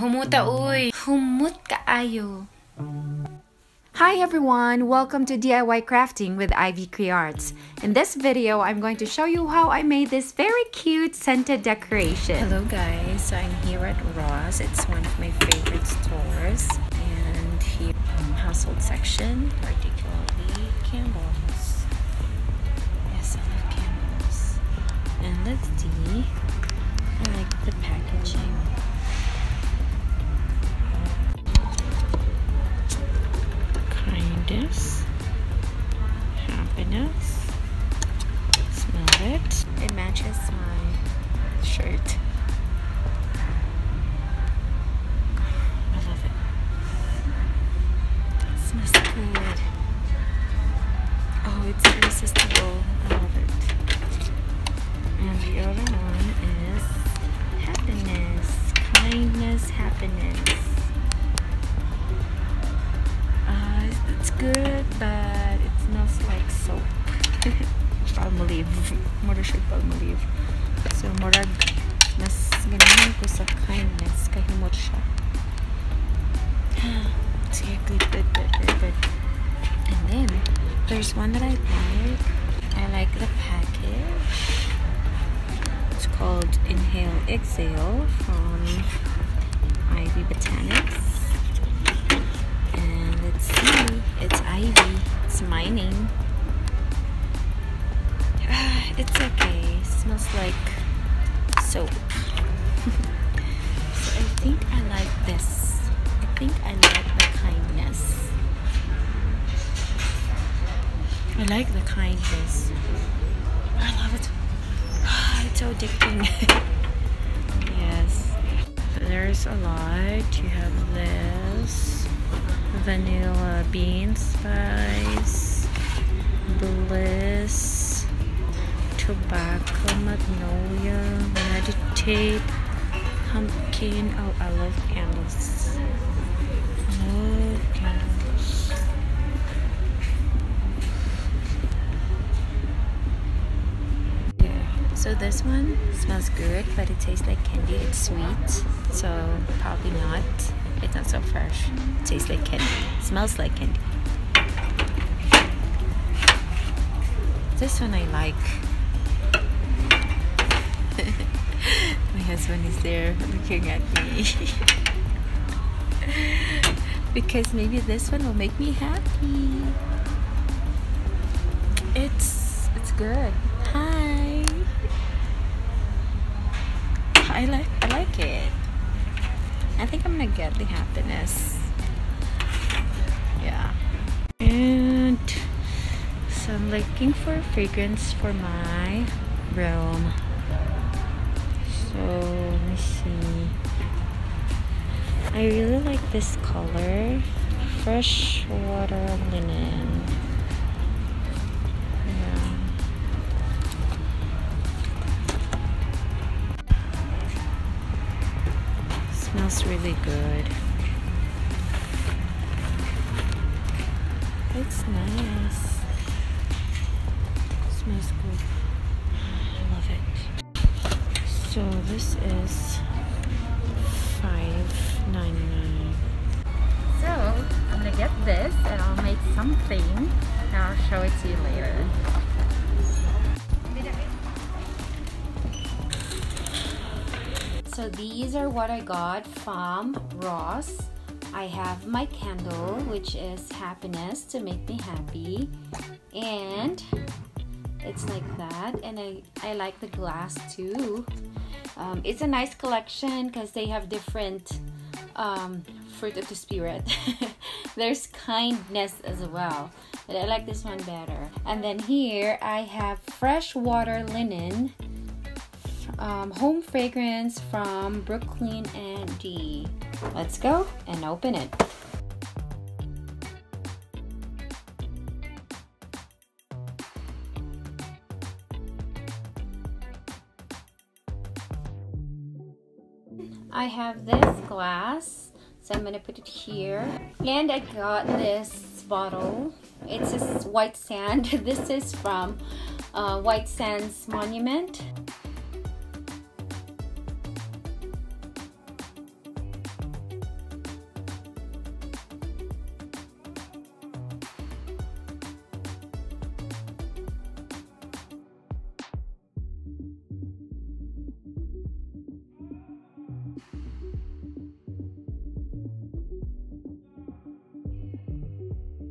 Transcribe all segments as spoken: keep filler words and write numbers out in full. Humuta uy! Humut kaayo! Hi everyone! Welcome to D I Y Crafting with Ivy Cree Arts. In this video, I'm going to show you how I made this very cute scented decoration. Hello guys! So I'm here at Ross. It's one of my favorite stores. And here, um, household section, particularly candles. Yes, I love candles. And let's see. I like the packaging. Kindness, happiness, smell it. It matches my shirt. I love it. It smells good. Oh, it's irresistible. I love it. And the other one is happiness, kindness, happiness. It's good, but it smells like soap. Palm olive. Mura siya palm olive. So, murag mas ganyan ko sa kindness. Kahimot siya. It's good, good, good, good, good. And then, there's one that I like. I like the package. It's called Inhale Exhale from Ivy Botanics. It's Ivy. It's my name. It's okay. It smells like soap. So I think I like this. I think I like the kindness. I like the kindness. I love it. It's so addicting. Yes. There's a lot. You have this. Vanilla bean spice, bliss, tobacco, magnolia, meditate, pumpkin. Oh, I love candles. I love candles. Yeah. So this one smells good, but it tastes like candy. It's sweet, so probably not. It's not so fresh. It tastes like candy. It smells like candy. This one I like. My husband is there looking at me. Because maybe this one will make me happy. It's it's good. Hi. I like I like it. I think I'm gonna get the happiness. Yeah. And so I'm looking for a fragrance for my room. So let me see. I really like this color. Fresh water linen. Smells really good. It's nice. It smells good. I love it. So this is five ninety-nine. So I'm gonna get this and I'll make something and I'll show it to you later. So these are what I got from Ross. I have my candle, which is happiness to make me happy, and it's like that. And I, I like the glass too. Um, it's a nice collection because they have different um, fruit of the spirit. There's kindness as well, but I like this one better. And then here I have fresh water linen. Um, home fragrance from Brooklyn and D. Let's go and open it. I have this glass, so I'm gonna put it here. And I got this bottle. It's this white sand. This is from uh, White Sands Monument.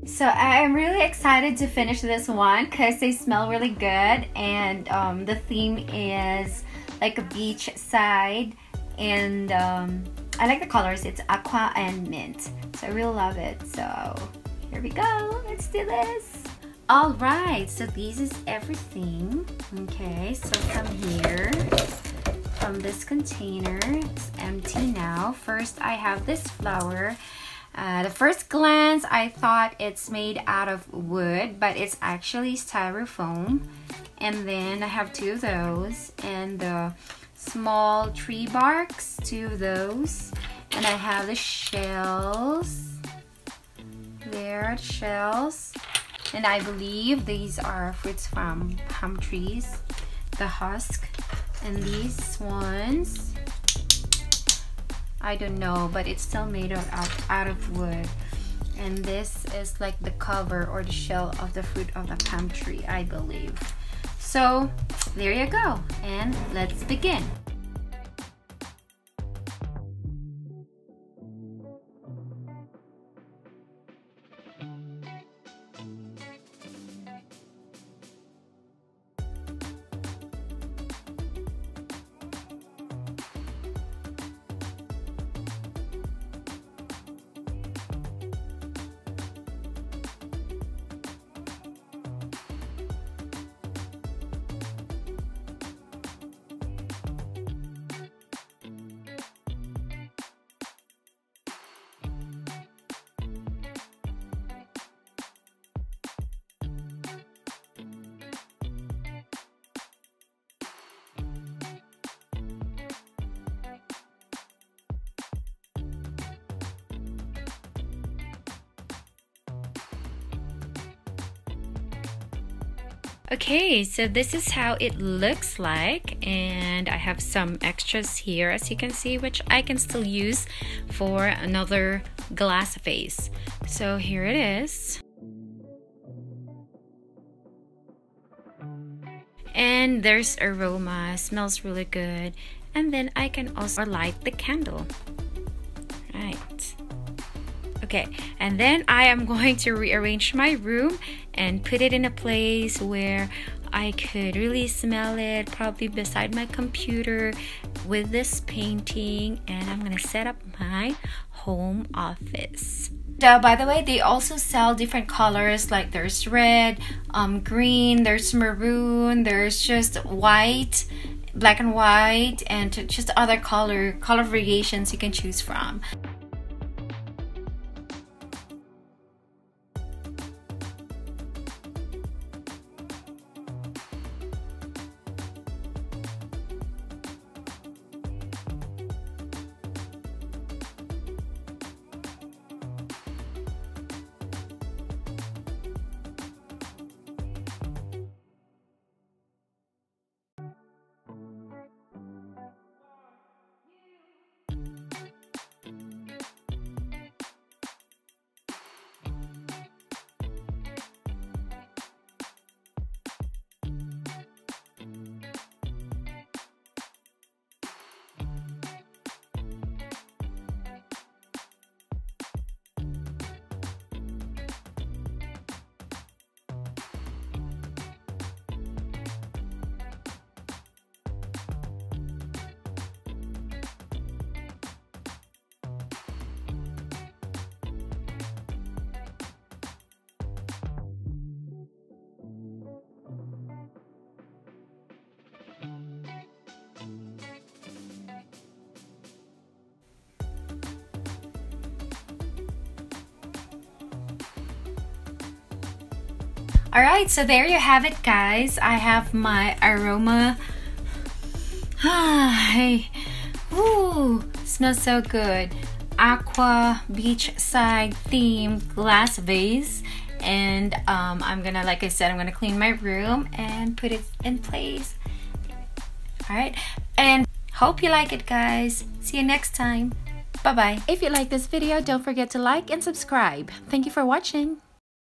So I'm really excited to finish this one because they smell really good, and um, the theme is like a beach side, and um, I like the colors. It's aqua and mint, so I really love it. So here we go, let's do this. All right, so this is everything. Okay, so from here, from this container, it's empty now. First, I have this flower. At uh, the first glance, I thought it's made out of wood, but it's actually styrofoam. And then I have two of those, and the small tree barks, two of those. And I have the shells. There are the shells. And I believe these are fruits from palm trees, the husk. And these ones, I don't know, but it's still made of, of, out of wood. And this is like the cover or the shell of the fruit of the palm tree, I believe. So there you go, and let's begin. Okay, so this is how it looks like, and I have some extras here, as you can see, which I can still use for another glass vase. So here it is. And there's aroma, smells really good. And then I can also light the candle. Right. Okay, and then I am going to rearrange my room and put it in a place where I could really smell it, probably beside my computer with this painting, and I'm gonna set up my home office. Uh, by the way, they also sell different colors, like there's red, um, green, there's maroon, there's just white, black and white, and just other color, color variations you can choose from. Alright, so there you have it, guys. I have my aroma. Hi. Ooh, smells so good. Aqua beachside themed glass vase. And um, I'm gonna, like I said, I'm gonna clean my room and put it in place. Alright, and hope you like it, guys. See you next time. Bye-bye. If you like this video, don't forget to like and subscribe. Thank you for watching.